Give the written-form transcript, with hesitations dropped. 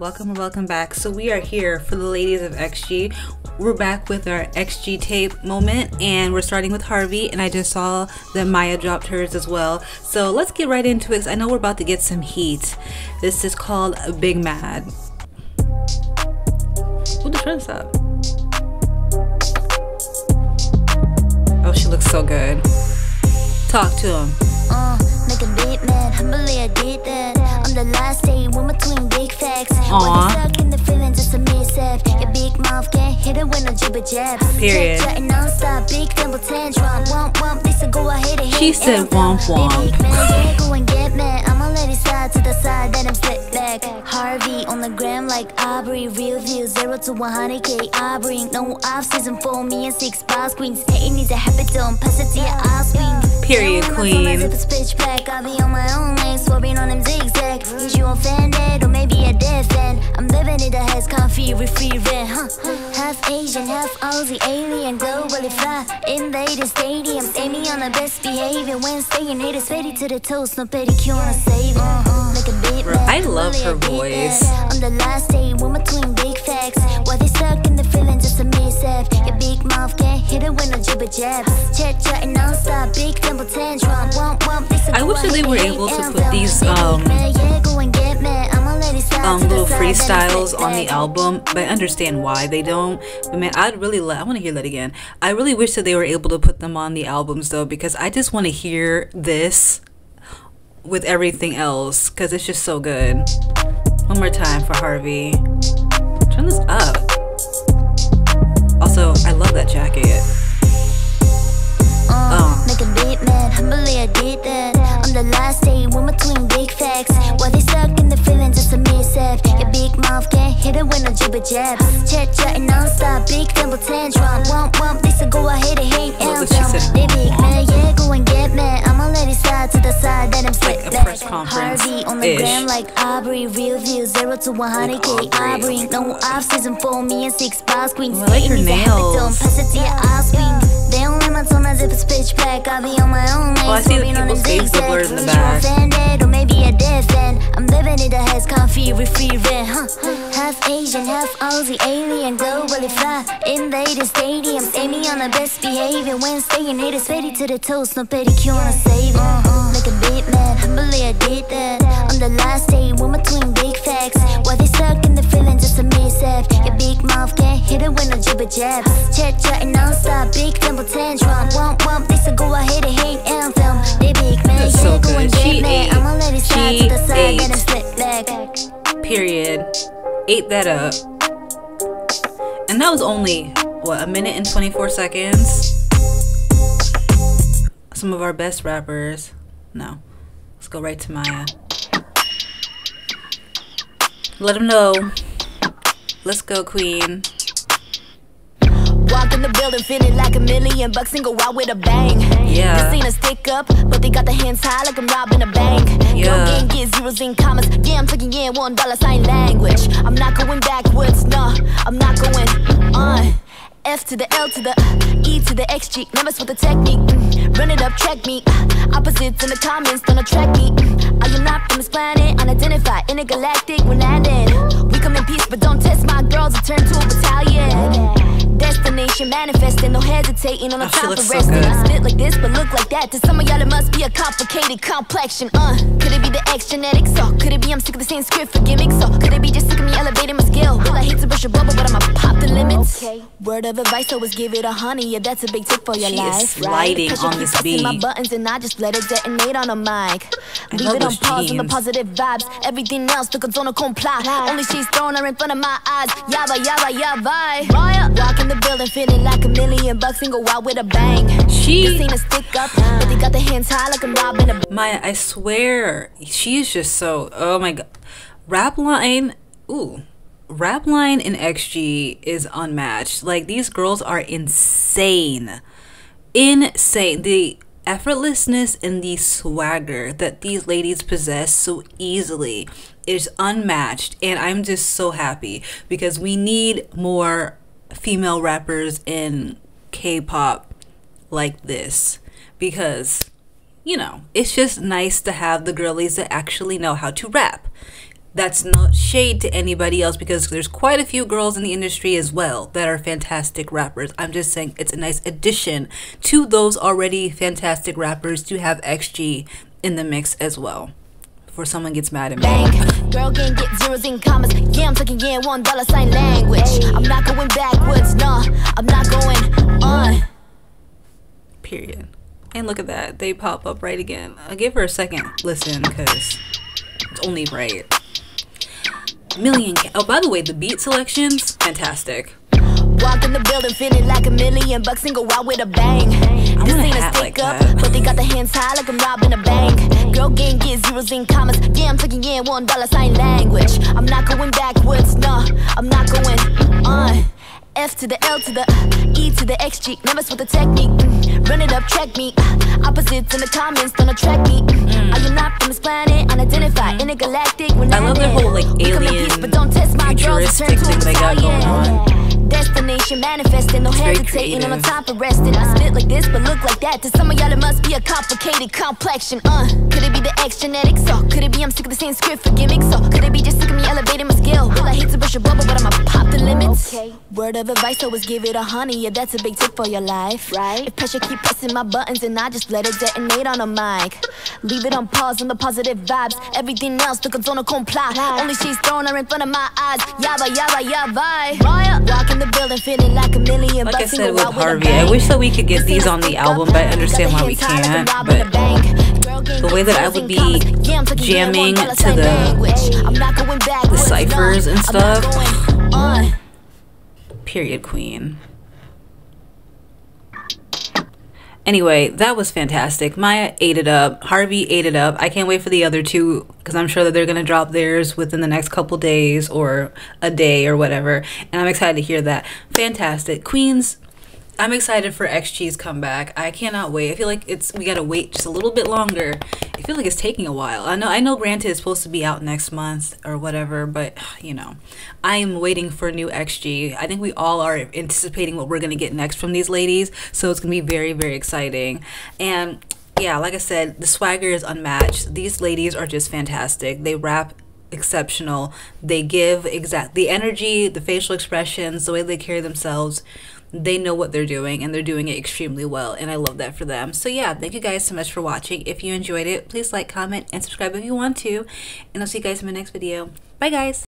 y'all, welcome back. So we are here for the ladies of XG. We're back with our XG tape moment, and we're starting with Harvey, and I just saw that Maya dropped hers as well. So let's get right into it, because I know we're about to get some heat. This is called Big Mad. Ooh, the trend's up. Oh, she looks so good. Talk to him. Make a big man, humbly I did that. I'm the last day in between big facts. Aww. Stuck in the feelings, just a misstep. Your big mouth can't hit it when I jibber jab. Period. She said womp womp. Side to the side, then I'm slick back. Harvey on the gram like Aubrey. Real view 0 to 100K. I bring no off season for me and 6 boss queens. Hating is a habit, don't pass it to your ass queen. Period queen. I'll be on my own lane, swerving on them zigzags. Is you offended or maybe a dead fan? I'm living in the house, coffee, free rent. Half Asian, half Aussie, alien, globally fly. Invading stadiums, aiming on the best behavior. Wednesday and haters ready to the toast, no pedicure on a saving. I love her voice. On the last day, woman between big facts. While they suck in the feeling, just a mishap. Your big mouth can't hit it when I jibber jab. Chat chatting nonstop, big temple tantrum. I wish that they were able to put these little freestyles on the album, but I understand why they don't. But man, I want to hear that again. I really wish that they were able to put them on the albums though, because I just want to hear this with everything else, because it's just so good. One more time for Harvey. Turn this up. Also, I love that jacket. Make a big man, humbly I did that. I'm the last day in between big facts. While they suck in the feelings, just a mishap. Your big mouth can't hit it when I jibber jab. Chat chatting nonstop, big temple tantrum. Womp womp, this a go, I hate it, hate it. Big man, yeah, go and get mad. To the side, then I'm like a press conference. Harvey on the gram like Aubrey. Real view 0 to 100K. I bring no off season for me and 6 boss queens. I like her nails. Don't pass it to your ass queen. They don't limit on as if it's pitch black. I'll be on my own lane. Oh, I see the people's faces blurred in the back. Or maybe a dead fan. I'm living in the house, coffee, free rent. Half Asian, half Aussie, alien, globally fly. Invading stadiums, aiming on the best behavior. Wednesday and haters ready to the toast, no pedicure on a saving. Make a big man, humbly I did that. On the last day, in between big facts. While they suck in the feeling, just a mishap. Your big mouth can't hit it when I jibber jab. Chat chatting nonstop, big temple tantrum. Womp womp, this a go, I hate it, hate anthem. They big man, yeah, go and get mad. I'ma let it slide to the side, then I slip back. Period. Ate that up. And that was only, what, a minute and 24 seconds? Some of our best rappers. No. Let's go right to Maya. Let him know. Let's go, queen. Walk in the building feeling like $1 million bucks and go out with a bang. Yeah. They seen a stick up, but they got their hands high like I'm robbing a bank. Yeah. Go get zeros in commas. Yeah, I'm taking in $1 sign language. I'm not going backwards, no. I'm not going on. F to the L to the E to the XG. Numbers with the technique. Run it up, track me. Opposites in the comments, don't attract me. Are you not from this planet? Unidentified, intergalactic, we're landing. We come in peace, but don't test my girls. I turn to a battalion. Destination manifesting, no hesitating on the top of resting. I spit like this, but look like that. To some of y'all, it must be a complicated complexion. Could it be the X genetics? Or could it be I'm sick of the same script for gimmicks? Or could it be just sick of me elevating my skill? Well, I hate to brush a bubble, but I'ma pop the limits. Okay. Word of advice, always give it 100. Yeah, that's a big tip for your life. She is sliding on this beat. My buttons and I just let it detonate on a mic. Leave it on pause on the positive vibes. Everything else, the don't comply. Only she's throwing her in front of my eyes. Yabba yabba yabba. Royal. In the building feeling like $1 million bucks and go out with a bang. She seen a stick up, but they got their hands high like I'm robbing a Maya, I swear, she is just so, oh my god. Rap line in XG is unmatched. Like, these girls are insane. Insane. The effortlessness and the swagger that these ladies possess so easily is unmatched, and I'm just so happy because we need more female rappers in K-pop like this, because, you know, it's just nice to have the girlies that actually know how to rap. That's not shade to anybody else, because there's quite a few girls in the industry as well that are fantastic rappers. I'm just saying it's a nice addition to those already fantastic rappers to have XG in the mix as well. Before someone gets mad at me. Bank. Girl can't get zeros in commas. Yeah, I'm talking yeah, $1 sign language. I'm not going backwards, no. I'm not going on. Period. And look at that. They pop up right again. I'll give her a second listen, because it's only right. Million. Oh, by the way, the beat selections, fantastic. Walk in the building feeling like $1 million bucks and go out with a bang. I'm this ain't a stick up, that. But they got their hands high like I'm robbing a bank. Girl gang get zeros in commas. Yeah, I'm talking yeah, $1 sign language. I'm not going backwards, no, I'm not going on. F to the L to the E to the XG. Numbers with the technique. Run it up, track me. Opposites in the comments, don't attract me. Are you not from this planet? Unidentified in a galactic. I love the whole like alien futuristic thing they got going on. Destination manifesting, no hesitating, I'm on top of resting. I spit like this, but look like that. To some of y'all, it must be a complicated complexion. Could it be the X genetics? Or could it be I'm sick of the same script for gimmicks? Or could it be just sick of me elevating my skill? Well, I hate to brush your bubble, but I'ma pop the limits. Okay. Word of advice, always give it 100. Yeah, that's a big tip for your life. Right? If pressure keep pressing my buttons, and I just let it detonate on a mic. Leave it on pause on the positive vibes. Everything else, the don't comply. Only she's throwing her in front of my eyes. Yaba, yaba, yaba. Royal. Walking the building, feeling like $1 million bucks. Like I said with Harvey, I wish that we could get these on the album, but I understand why we can't. But the way that I would be jamming to the ciphers and stuff. Period, queen. Anyway, that was fantastic. Maya ate it up. Harvey ate it up. I can't wait for the other two, because I'm sure that they're going to drop theirs within the next couple days or a day or whatever. And I'm excited to hear that. Fantastic. Queens, I'm excited for XG's comeback. I cannot wait. I feel like we got to wait just a little bit longer. I feel like it's taking a while. I know granted it's supposed to be out next month or whatever, but you know, I am waiting for a new XG. I think we all are anticipating what we're going to get next from these ladies, so it's going to be very, very exciting. And yeah, like I said, the swagger is unmatched. These ladies are just fantastic. They rap exceptional. They give the energy, the facial expressions, the way they carry themselves. They know what they're doing, and they're doing it extremely well, and I love that for them. So yeah, thank you guys so much for watching. If you enjoyed it, please like, comment, and subscribe if you want to, and I'll see you guys in my next video. Bye guys.